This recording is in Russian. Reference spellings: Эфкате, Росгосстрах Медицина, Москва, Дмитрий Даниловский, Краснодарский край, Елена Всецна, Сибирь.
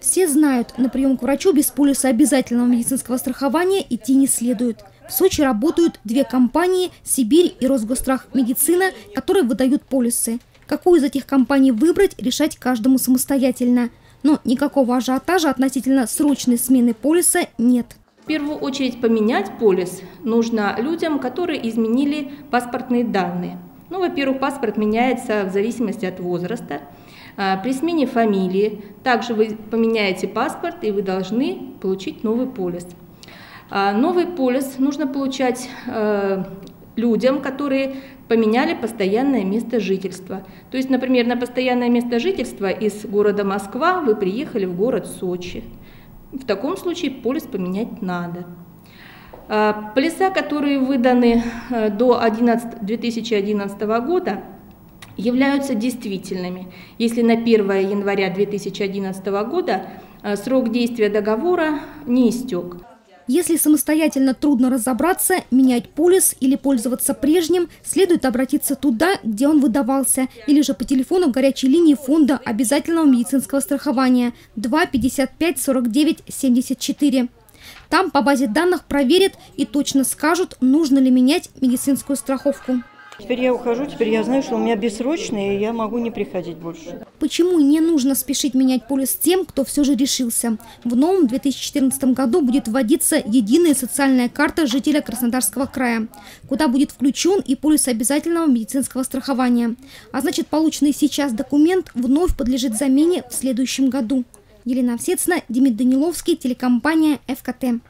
Все знают, на прием к врачу без полиса обязательного медицинского страхования идти не следует. В Сочи работают две компании – «Сибирь» и «Росгосстрах Медицина», которые выдают полисы. Какую из этих компаний выбрать, решать каждому самостоятельно. Но никакого ажиотажа относительно срочной смены полиса нет. В первую очередь поменять полис нужно людям, которые изменили паспортные данные. Ну, во-первых, паспорт меняется в зависимости от возраста. При смене фамилии также вы поменяете паспорт, и вы должны получить новый полис. Новый полис нужно получать людям, которые поменяли постоянное место жительства. То есть, например, на постоянное место жительства из города Москва вы приехали в город Сочи. В таком случае полис поменять надо. Полиса, которые выданы до 2011 года, являются действительными, если на 1 января 2011 года срок действия договора не истек. Если самостоятельно трудно разобраться, менять полис или пользоваться прежним, следует обратиться туда, где он выдавался, или же по телефону горячей линии фонда обязательного медицинского страхования 2 55 49 74. Там по базе данных проверят и точно скажут, нужно ли менять медицинскую страховку. Теперь я ухожу, теперь я знаю, что у меня бессрочные, и я могу не приходить больше. Почему не нужно спешить менять полис тем, кто все же решился? В новом 2014 году будет вводиться единая социальная карта жителя Краснодарского края, куда будет включен и полис обязательного медицинского страхования. А значит, полученный сейчас документ вновь подлежит замене в следующем году. Елена Всецна, Дмитрий Даниловский, телекомпания «Эфкате».